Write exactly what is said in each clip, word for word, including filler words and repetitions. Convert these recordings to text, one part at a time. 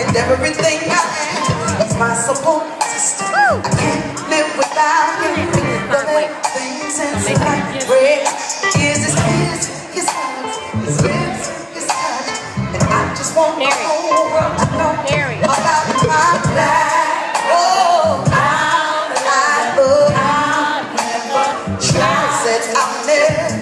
and everything I am is my support system. I can't live without him. The things in life where is his kiss, his hands, his lips, his touch, and I just want the whole world to know about my life. Oh, how I love him. She said I'm there.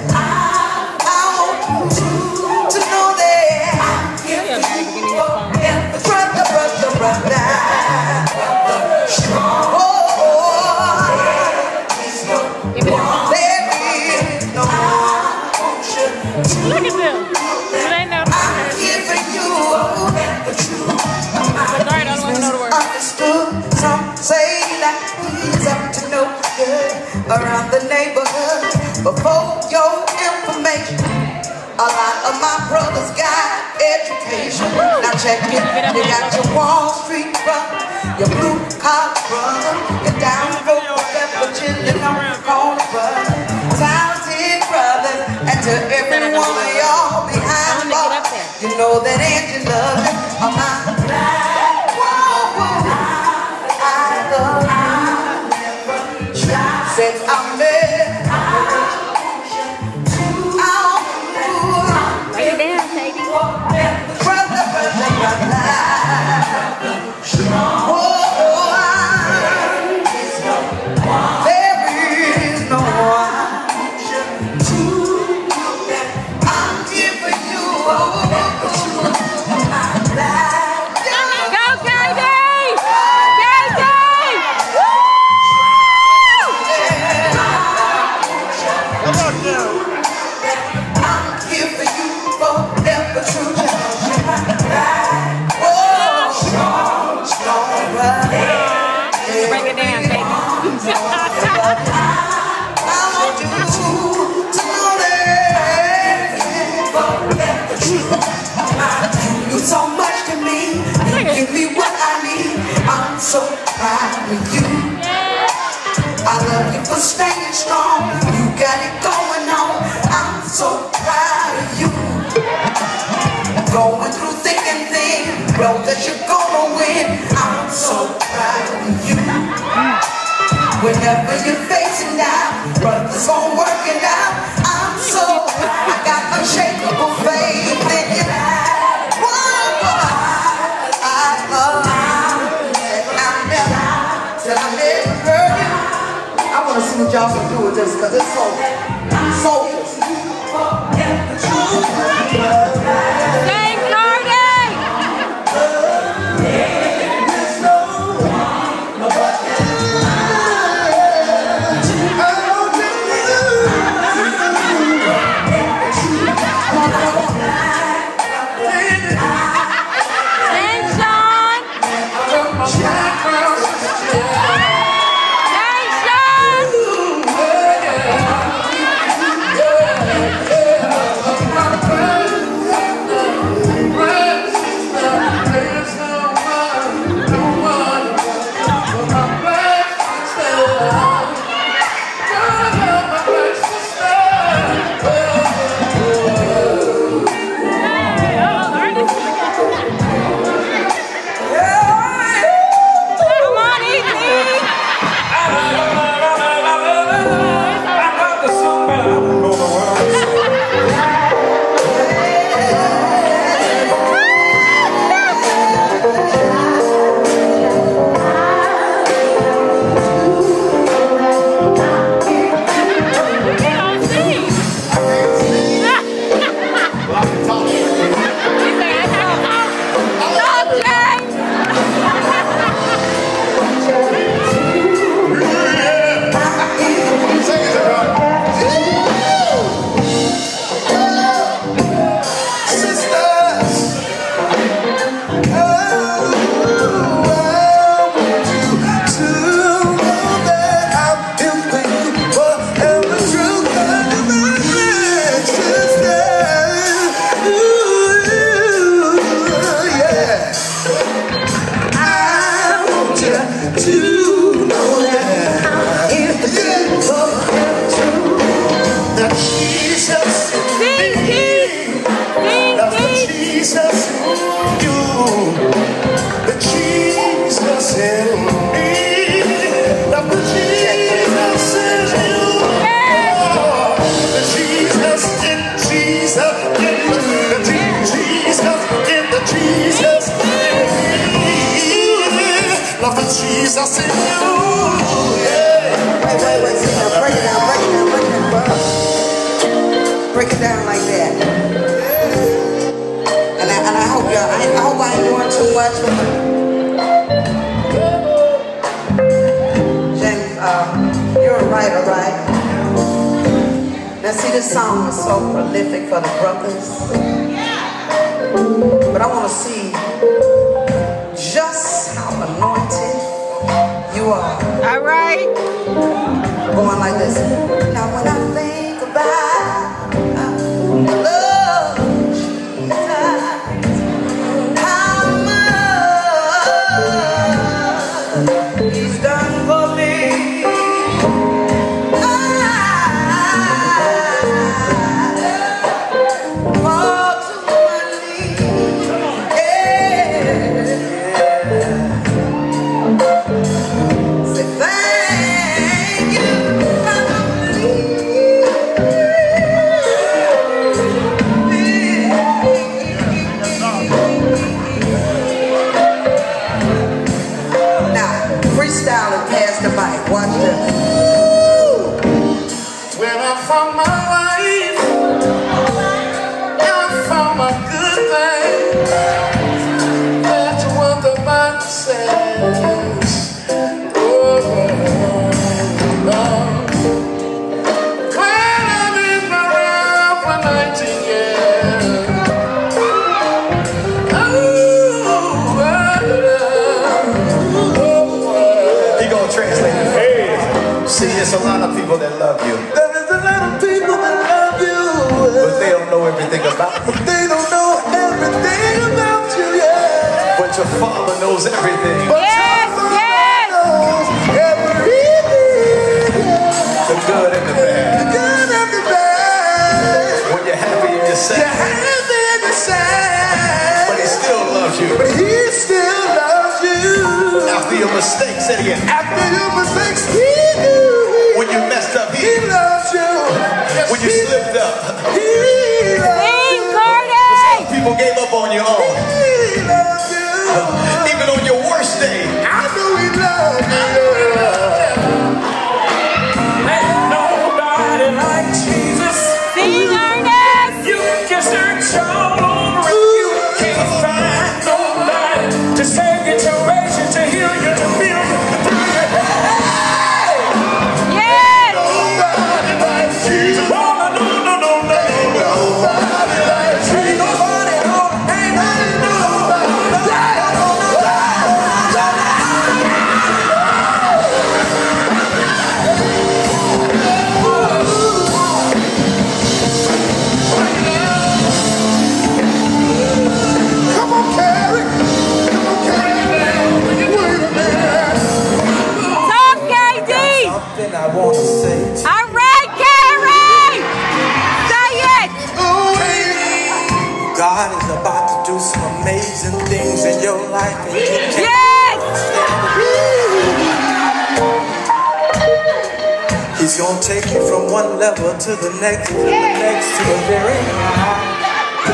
Look at them. Laying down. I'm giving you the truth. Sorry, I don't want to know the word. Understood. Some say that he's up to no good around the neighborhood. But for your information, a lot of my brothers got education. Now check it. You got your Wall Street brother, your blue collar brother, your down road brother, Virginia, North Carolina brother, talented brothers, and to every one of y'all behind the bar, you know that Angie loves it. I'm not blind. Whoa, whoa. I love you. Since I'm there, I'll lay down, baby. Brother, brother, brother. So proud of you. I love you for staying strong. You got it going on. I'm so proud of you. Going through thick and thin, know that you're gonna win. I'm so proud of you. Whenever you're facing down, brothers gon' work it out. I'm so proud. I got unshakable faith in you. What y'all can do with this, because it's so soulful. Thank Jesus in you. Yeah. Wait, wait, wait. See, now break it down, break it down, break it down. Bro. Break it down like that. Yeah. And I and I hope y'all. I, I hope I ain't doing too much. James, uh, you're a writer, right? Now see, this song is so prolific for the brothers. Yeah. But I want to see just how anointed you are. All right. Going like this. Now when I think about the love of Jesus, how much He's done for me, I fall to my knees. Yeah. See, there's a lot of people that love you. There's a lot of people that love you. But they don't know everything about you. They don't know everything about you, yeah. But your Father knows everything. But yes, your Father yes. knows everything. The good and the bad. The good and the bad. When you're happy and you're sad. You're happy and you're sad. But He still loves you. But He still loves you. After your mistakes, say it again. After your mistakes, He when you messed up, He loves you. When you slipped up, He loves you. Some people gave up on you all. He loves you. Even on your worst day, I know He loves you. Ain't nobody like Jesus. See, Ernest. You can search all over and you can't find nobody to save your generation, to heal your feelings. He's gonna take you from one level to the next, to the next, to the very high.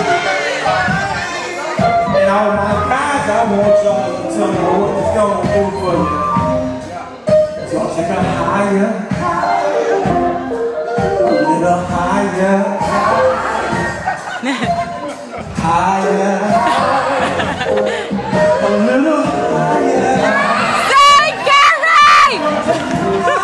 And all my guys, I want y'all to tell me what it's gonna do for you. It's gonna take a higher, a little higher, higher, a little higher. Say, Gary! Woo!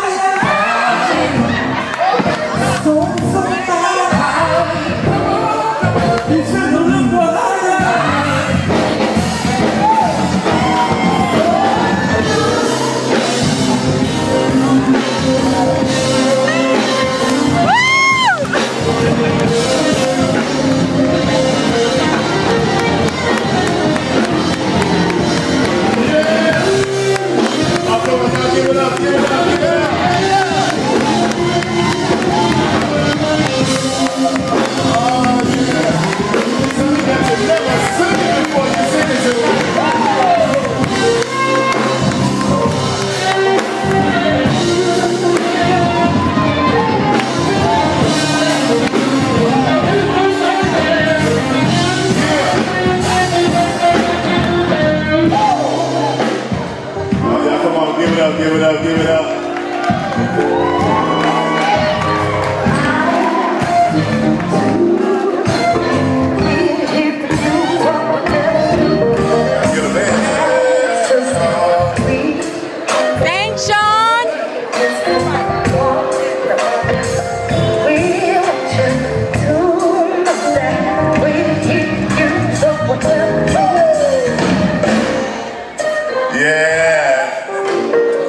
Yeah.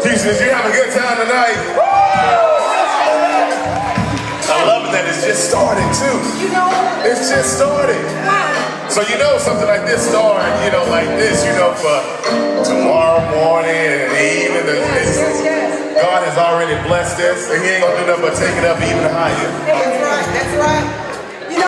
Jesus, you having a good time tonight? I love that it's just started too. You know, it's just started. So you know something like this started, you know, like this, you know, for tomorrow morning and even the God has already blessed us, and He ain't gonna do nothing but take it up even higher. That's right. That's right.